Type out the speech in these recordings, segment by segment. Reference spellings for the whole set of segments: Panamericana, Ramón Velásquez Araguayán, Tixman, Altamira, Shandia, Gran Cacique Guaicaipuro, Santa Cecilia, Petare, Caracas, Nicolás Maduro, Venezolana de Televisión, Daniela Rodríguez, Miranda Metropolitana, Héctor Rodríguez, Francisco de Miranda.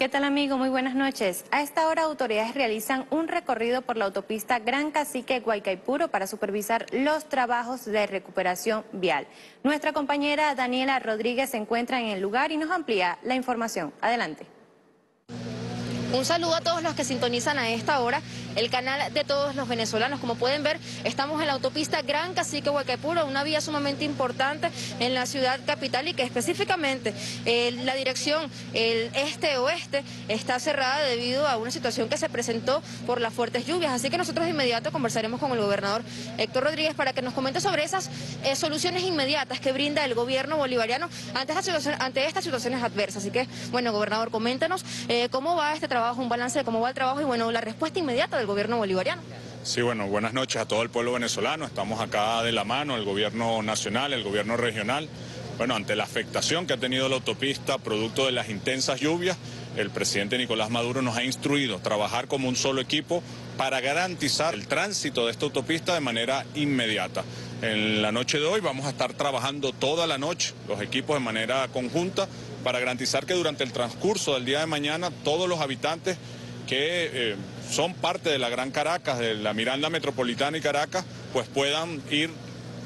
¿Qué tal, amigo? Muy buenas noches. A esta hora, autoridades realizan un recorrido por la autopista Gran Cacique Guaicaipuro para supervisar los trabajos de recuperación vial. Nuestra compañera Daniela Rodríguez se encuentra en el lugar y nos amplía la información. Adelante. Un saludo a todos los que sintonizan a esta hora el canal de todos los venezolanos. Como pueden ver, estamos en la autopista Gran Cacique Guaicaipuro, una vía sumamente importante en la ciudad capital y que específicamente la dirección el este-oeste está cerrada debido a una situación que se presentó por las fuertes lluvias. Así que nosotros de inmediato conversaremos con el gobernador Héctor Rodríguez para que nos comente sobre esas soluciones inmediatas que brinda el gobierno bolivariano ante estas situaciones adversas. Así que, bueno, gobernador, coméntanos cómo va este trabajo, un balance de cómo va el trabajo y, bueno, la respuesta inmediata del gobierno bolivariano. Sí, bueno, buenas noches a todo el pueblo venezolano. Estamos acá de la mano, el gobierno nacional, el gobierno regional. Bueno, ante la afectación que ha tenido la autopista producto de las intensas lluvias, el presidente Nicolás Maduro nos ha instruido trabajar como un solo equipo para garantizar el tránsito de esta autopista de manera inmediata. En la noche de hoy vamos a estar trabajando toda la noche los equipos de manera conjunta para garantizar que durante el transcurso del día de mañana todos los habitantes que son parte de la Gran Caracas, de la Miranda Metropolitana y Caracas, pues puedan ir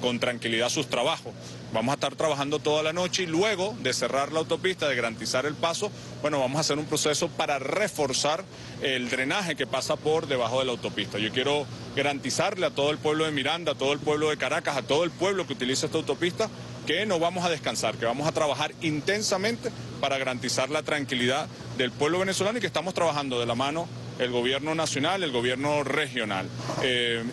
con tranquilidad a sus trabajos. Vamos a estar trabajando toda la noche y luego de cerrar la autopista, de garantizar el paso, bueno, vamos a hacer un proceso para reforzar el drenaje que pasa por debajo de la autopista. Yo quiero garantizarle a todo el pueblo de Miranda, a todo el pueblo de Caracas, a todo el pueblo que utiliza esta autopista, que no vamos a descansar, que vamos a trabajar intensamente para garantizar la tranquilidad del pueblo venezolano y que estamos trabajando de la mano el gobierno nacional, el gobierno regional.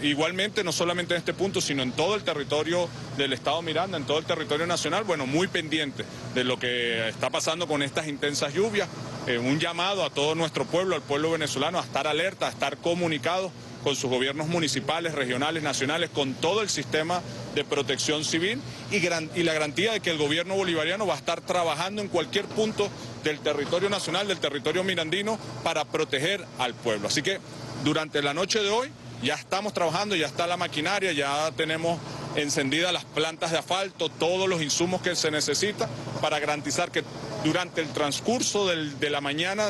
Igualmente, no solamente en este punto, sino en todo el territorio del estado Miranda, en todo el territorio nacional, bueno, muy pendiente de lo que está pasando con estas intensas lluvias. Un llamado a todo nuestro pueblo, al pueblo venezolano, a estar alerta, a estar comunicados con sus gobiernos municipales, regionales, nacionales, con todo el sistema de protección civil y la garantía de que el gobierno bolivariano va a estar trabajando en cualquier punto del territorio nacional, del territorio mirandino, para proteger al pueblo. Así que durante la noche de hoy ya estamos trabajando, ya está la maquinaria, ya tenemos encendidas las plantas de asfalto, todos los insumos que se necesitan para garantizar que durante el transcurso de la mañana,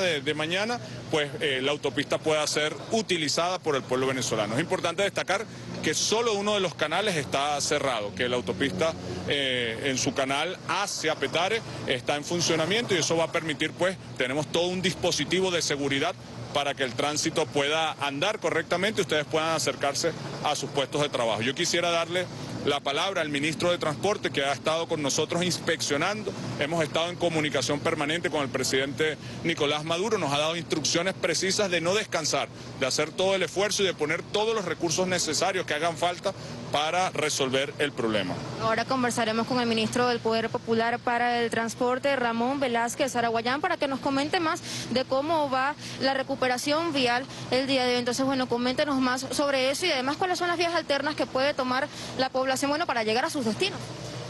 pues la autopista pueda ser utilizada por el pueblo venezolano. Es importante destacar que solo uno de los canales está cerrado, que la autopista en su canal hacia Petare está en funcionamiento y eso va a permitir, pues, tenemos todo un dispositivo de seguridad para que el tránsito pueda andar correctamente y ustedes puedan acercarse a sus puestos de trabajo. Yo quisiera darle la palabra al ministro de Transporte, que ha estado con nosotros inspeccionando. Hemos estado en comunicación permanente con el presidente Nicolás Maduro. Nos ha dado instrucciones precisas de no descansar, de hacer todo el esfuerzo y de poner todos los recursos necesarios que hagan falta para resolver el problema. Ahora conversaremos con el ministro del Poder Popular para el Transporte, Ramón Velásquez Araguayán, para que nos comente más de cómo va la recuperación vial el día de hoy. Entonces, bueno, coméntenos más sobre eso y además cuáles son las vías alternas que puede tomar la población, bueno, para llegar a sus destinos.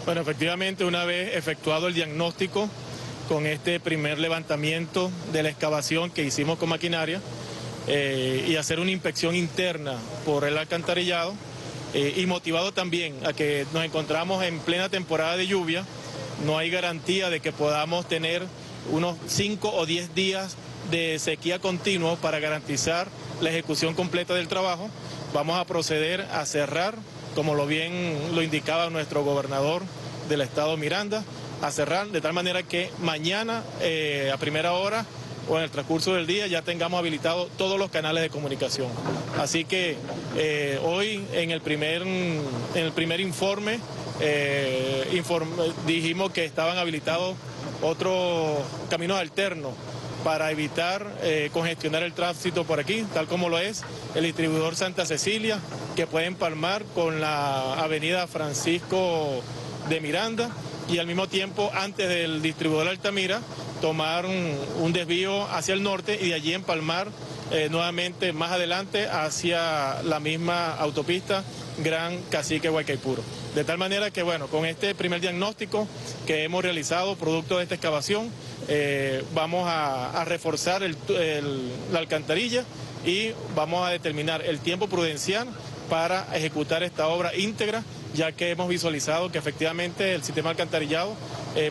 Bueno, efectivamente, una vez efectuado el diagnóstico con este primer levantamiento de la excavación que hicimos con maquinaria y hacer una inspección interna por el alcantarillado y motivado también a que nos encontramos en plena temporada de lluvia, no hay garantía de que podamos tener unos 5 o 10 días de sequía continua para garantizar la ejecución completa del trabajo. Vamos a proceder a cerrar, como bien lo indicaba nuestro gobernador del estado Miranda, a cerrar de tal manera que mañana a primera hora o en el transcurso del día ya tengamos habilitados todos los canales de comunicación. Así que hoy en el primer informe dijimos que estaban habilitados otros caminos alternos para evitar congestionar el tránsito por aquí, tal como lo es el distribuidor Santa Cecilia, que puede empalmar con la avenida Francisco de Miranda y al mismo tiempo, antes del distribuidor Altamira, tomar un desvío hacia el norte y de allí empalmar nuevamente más adelante hacia la misma autopista Gran Cacique Guaicaipuro. De tal manera que, bueno, con este primer diagnóstico que hemos realizado producto de esta excavación, vamos a reforzar la alcantarilla y vamos a determinar el tiempo prudencial para ejecutar esta obra íntegra, ya que hemos visualizado que efectivamente el sistema alcantarillado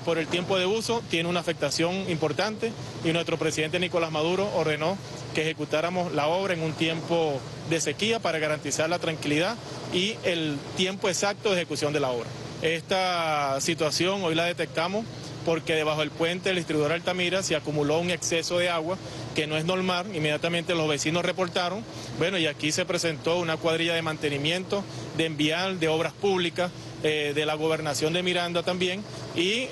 por el tiempo de uso tiene una afectación importante y nuestro presidente Nicolás Maduro ordenó que ejecutáramos la obra en un tiempo de sequía para garantizar la tranquilidad y el tiempo exacto de ejecución de la obra. Esta situación hoy la detectamos porque debajo del puente del distribuidor Altamira se acumuló un exceso de agua que no es normal, inmediatamente los vecinos reportaron, bueno, y aquí se presentó una cuadrilla de mantenimiento, de envial, de obras públicas, de la gobernación de Miranda también, y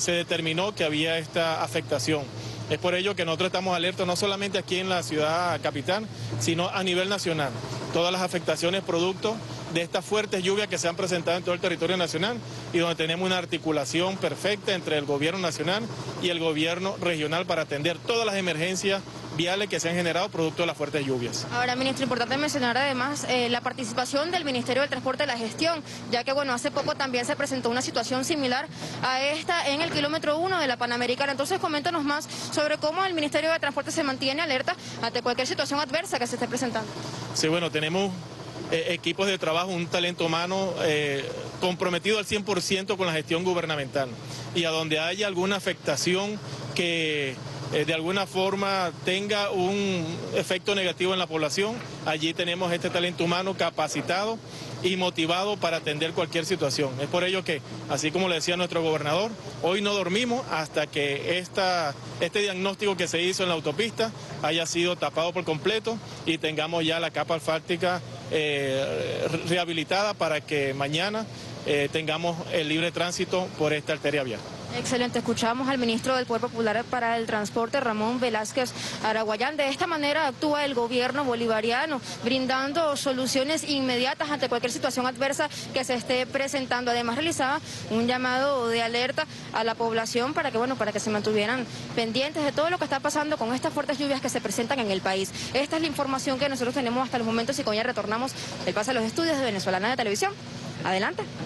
se determinó que había esta afectación. Es por ello que nosotros estamos alertos no solamente aquí en la ciudad capital, sino a nivel nacional. Todas las afectaciones producto de estas fuertes lluvias que se han presentado en todo el territorio nacional y donde tenemos una articulación perfecta entre el gobierno nacional y el gobierno regional para atender todas las emergencias viales que se han generado producto de las fuertes lluvias. Ahora, ministro, importante mencionar además la participación del Ministerio del Transporte y la Gestión, ya que bueno, hace poco también se presentó una situación similar a esta en el kilómetro 1 de la Panamericana. Entonces, coméntanos más sobre cómo el Ministerio de Transporte se mantiene alerta ante cualquier situación adversa que se esté presentando. Sí, bueno, tenemos equipos de trabajo, un talento humano comprometido al 100% con la gestión gubernamental y a donde haya alguna afectación que de alguna forma tenga un efecto negativo en la población, allí tenemos este talento humano capacitado y motivado para atender cualquier situación. Es por ello que, así como le decía nuestro gobernador, hoy no dormimos hasta que este diagnóstico que se hizo en la autopista haya sido tapado por completo y tengamos ya la capa asfáltica rehabilitada para que mañana tengamos el libre tránsito por esta arteria vial. Excelente, escuchamos al ministro del Poder Popular para el Transporte, Ramón Velásquez Araguayán. De esta manera actúa el gobierno bolivariano, brindando soluciones inmediatas ante cualquier situación adversa que se esté presentando. Además, realizaba un llamado de alerta a la población para que, bueno, para que se mantuvieran pendientes de todo lo que está pasando con estas fuertes lluvias que se presentan en el país. Esta es la información que nosotros tenemos hasta los momentos y con ella retornamos el paso a los estudios de Venezolana de Televisión. Adelante.